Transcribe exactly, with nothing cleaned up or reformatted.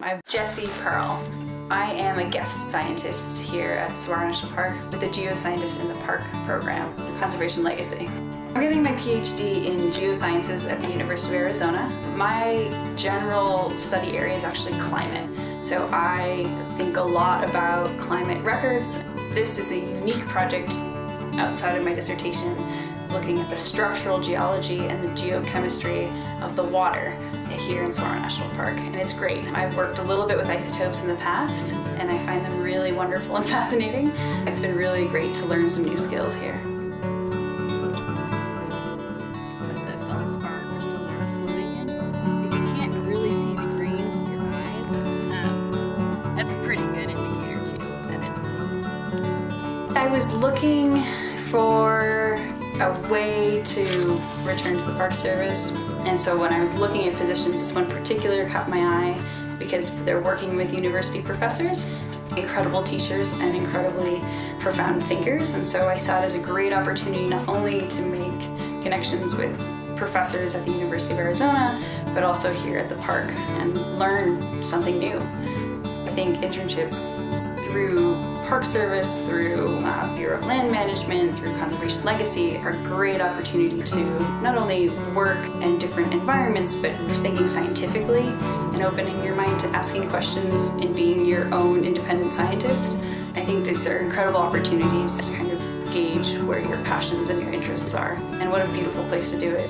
I'm Jessie Pearl. I am a guest scientist here at Saguaro National Park with the Geoscientist in the Park program, the Conservation Legacy. I'm getting my PhD in geosciences at the University of Arizona. My general study area is actually climate, so I think a lot about climate records. This is a unique project outside of my dissertation, looking at the structural geology and the geochemistry of the water here in Saguaro National Park, and it's great. I've worked a little bit with isotopes in the past, and I find them really wonderful and fascinating. It's been really great to learn some new skills here. I was looking for a way to return to the Park Service, and so when I was looking at positions, this one particular caught my eye because they're working with university professors, incredible teachers and incredibly profound thinkers, and so I saw it as a great opportunity not only to make connections with professors at the University of Arizona, but also here at the park and learn something new. I think internships through Park Service, through uh, Bureau of Land Management, through Conservation Legacy are a great opportunity to not only work in different environments, but thinking scientifically and opening your mind to asking questions and being your own independent scientist. I think these are incredible opportunities to kind of gauge where your passions and your interests are, and what a beautiful place to do it.